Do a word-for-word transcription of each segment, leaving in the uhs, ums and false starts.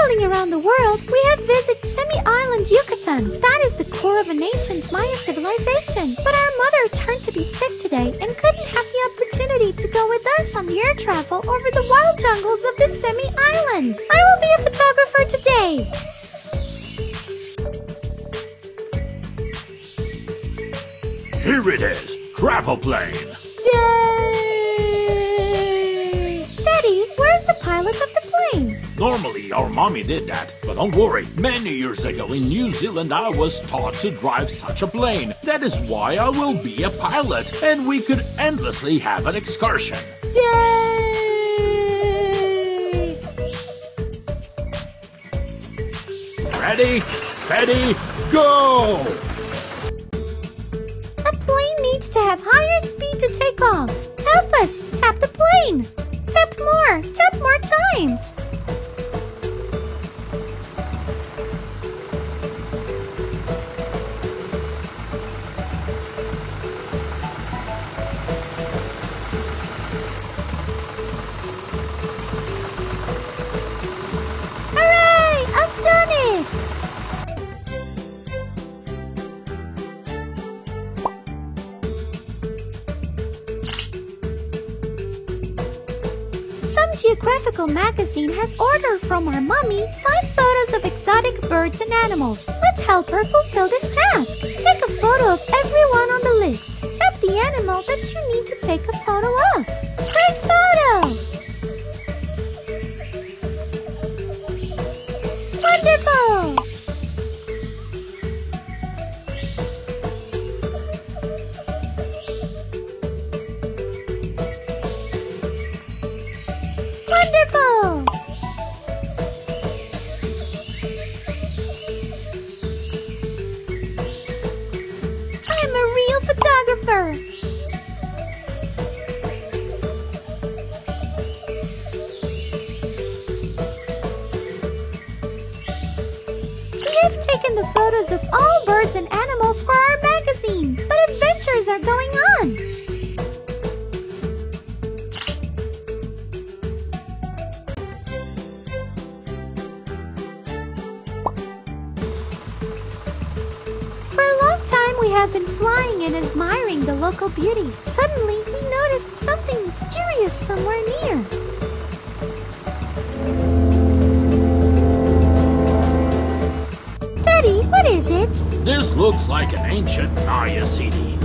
traveling around the world, we have visited semi-island Yucatan. That is the core of an ancient Maya civilization. But our mother turned to be sick today and couldn't have the opportunity to go with us on the air travel over the wild jungles of this semi-island. I will be a photographer today. Here it is, travel plane. Yay! Daddy, where's the pilot of the plane? Normally our mommy did that, but don't worry. Many years ago in New Zealand I was taught to drive such a plane. That is why I will be a pilot, and we could endlessly have an excursion. Yay! Ready, steady, go! To have higher speed to take off. Help us! Tap the plane! Tap more! Tap more times! Geographical magazine has ordered from our mummy five photos of exotic birds and animals. Let's help her fulfill this task. Take a photo of everyone on the list. Tap the animal that you need to take a photo of. Great photo! Wonderful! Have been flying and admiring the local beauty. Suddenly, we noticed something mysterious somewhere near. Daddy, what is it? This looks like an ancient Maya city.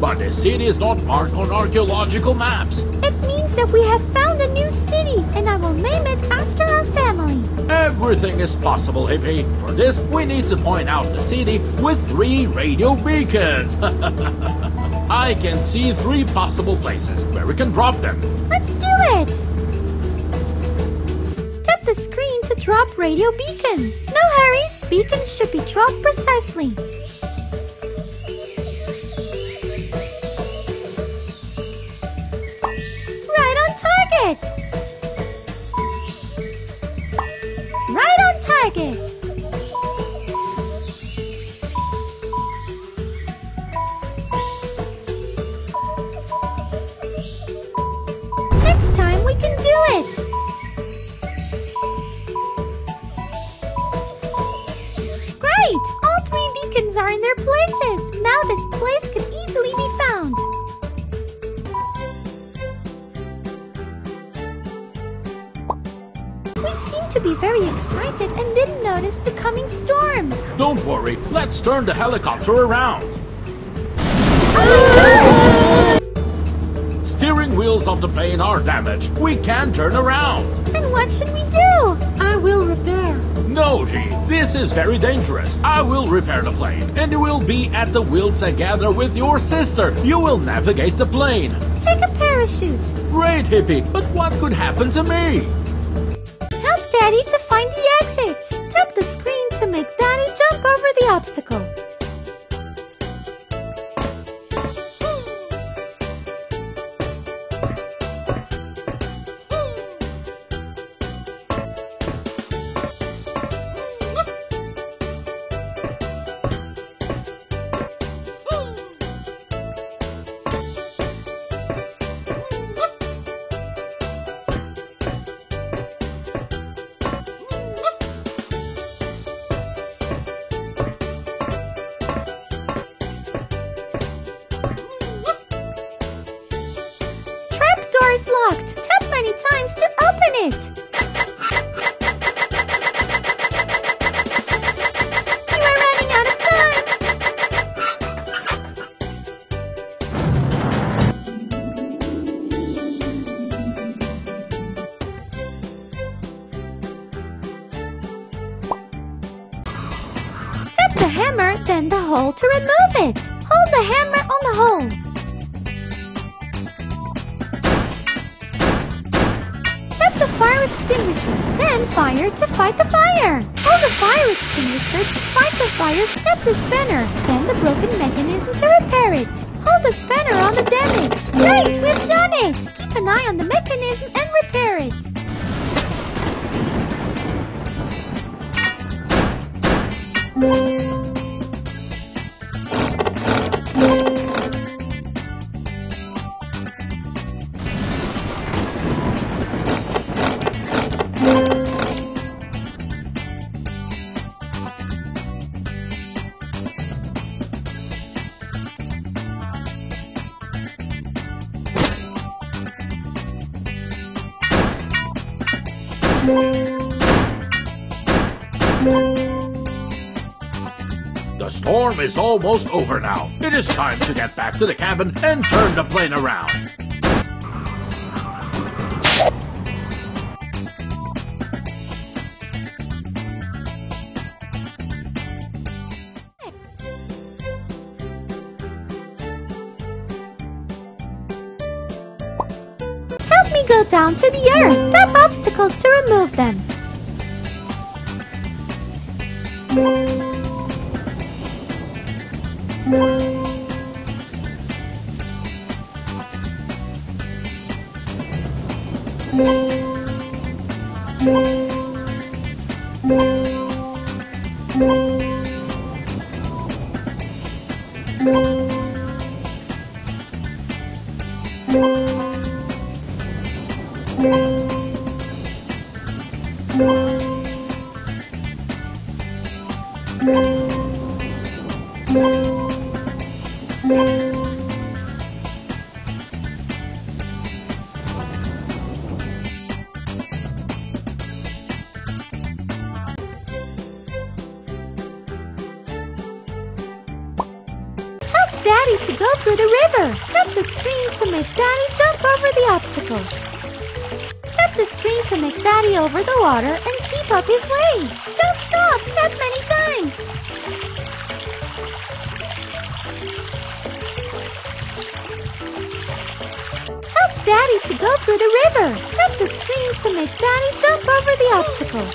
But the city is not marked on archaeological maps. It means that we have found a new city, and I will name it after our family. Everything is possible, Hippie. For this, we need to point out the city with three radio beacons. I can see three possible places where we can drop them. Let's do it! Tap the screen to drop radio beacon. No hurries, beacons should be dropped precisely. Right on target! Target. Next time we can do it! Great! All three beacons are in their places! Now this place could easily be found! To be very excited and didn't notice the coming storm. Don't worry, let's turn the helicopter around. Oh my God! Steering wheels of the plane are damaged. We can turn around. And what should we do? I will repair. No, G, this is very dangerous. I will repair the plane, and you will be at the wheel together with your sister. You will navigate the plane. Take a parachute. Great, Hippie, but what could happen to me? Daddy to find the exit. Tap the screen to make Daddy jump over the obstacle. it! You are running out of time! Tap the hammer, then the hole to remove it! Hold the hammer on the hole! Fire extinguisher, then fire to fight the fire. Hold the fire extinguisher to fight the fire. Tap the spanner, then the broken mechanism to repair it. Hold the spanner on the damage. Great, we've done it! Keep an eye on the mechanism and repair it. The storm is almost over now. It is time to get back to the cabin and turn the plane around. Help me go down to the earth. Tap obstacles to remove them. Daddy to go through the river. Tap the screen to make Daddy jump over the obstacle. Tap the screen to make Daddy over the water and keep up his way. Don't stop. Tap many times. Help Daddy to go through the river. Tap the screen to make Daddy jump over the obstacle.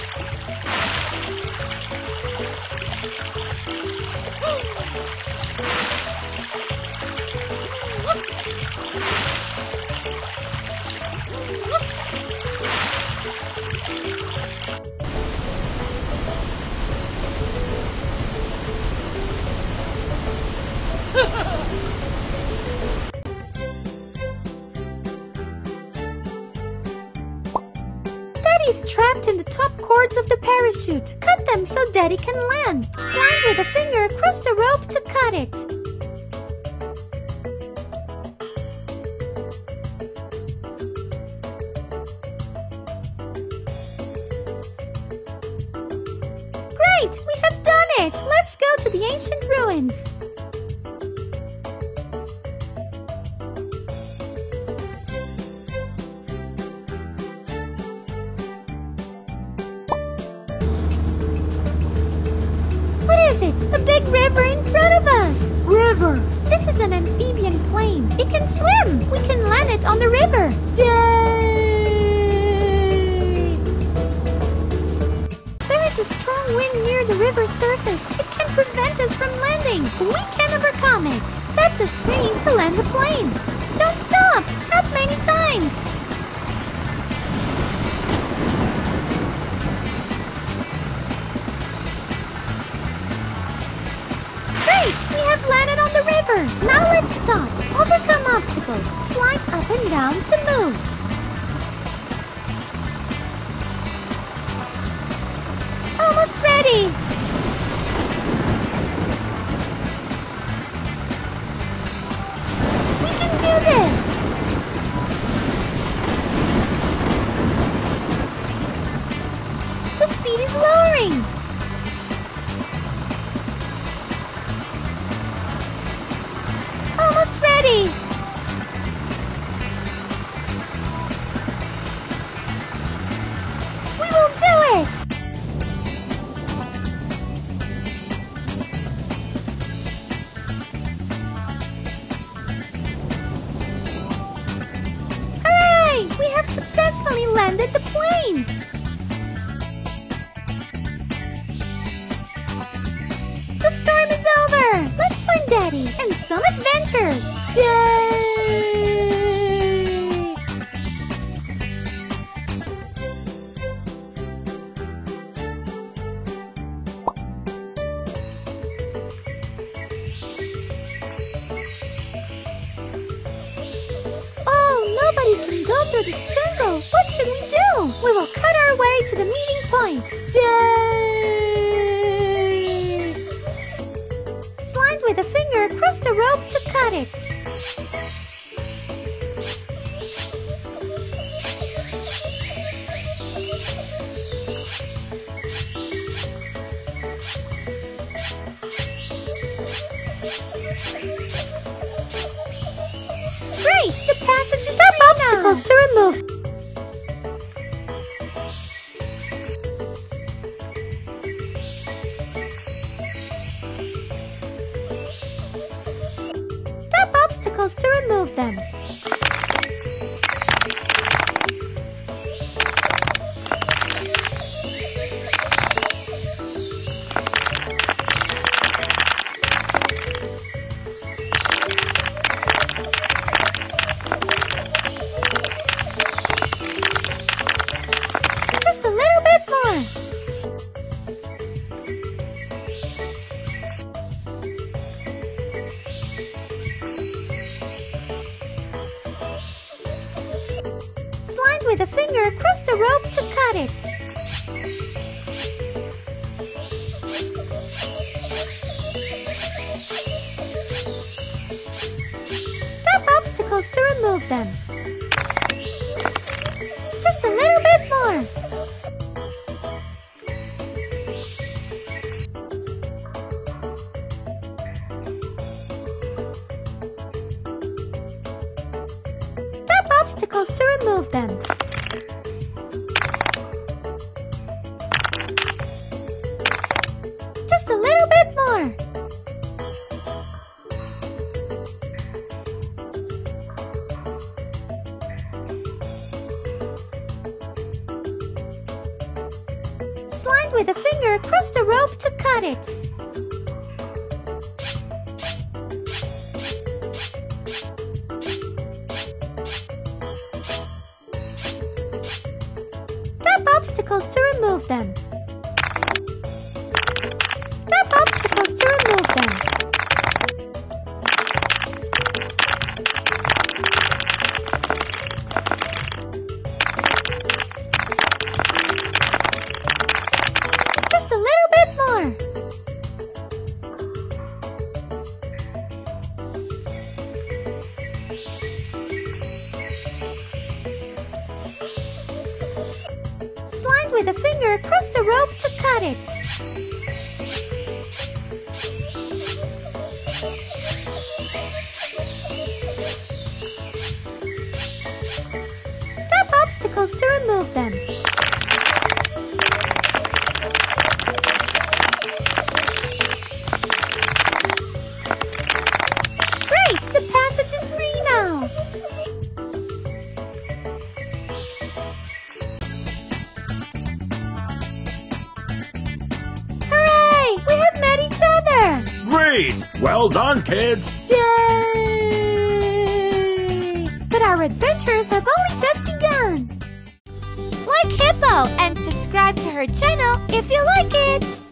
Daddy's trapped in the top cords of the parachute. Cut them so Daddy can land. Slide with a finger across the rope to cut it. We have done it! Let's go to the ancient ruins! What is it? A big river in front of us! River! This is an amphibian plane! It can swim! We can land it on the river! Yay! A strong wind near the river's surface. It can prevent us from landing. We can overcome it. Tap the screen to land the plane. Don't stop. Tap many times. Great! We have landed on the river. Now let's stop. Overcome obstacles. Slide up and down to move. Almost ready! We can do this! time! The storm is over! Let's find Daddy and some adventures! Yay! Oh, nobody can go through this jungle! What should we do? We will cut our way to the meeting point! Yay! Slide with a finger across the rope to cut it! Great! The passage is up! Obstacles to remove! To remove them. Just a little bit more. With a finger across the rope to cut it. Top obstacles to remove them. Just a little bit more. Top obstacles to remove them. Slide with a finger across the rope to cut it. Top obstacles to remove them. Top obstacles to remove them. With a finger across the rope to cut it. Top obstacles to remove them. Great! The passage is free now! Great! Well done, kids! Yay! But our adventures have only just begun! Like Hippo and subscribe to her channel if you like it!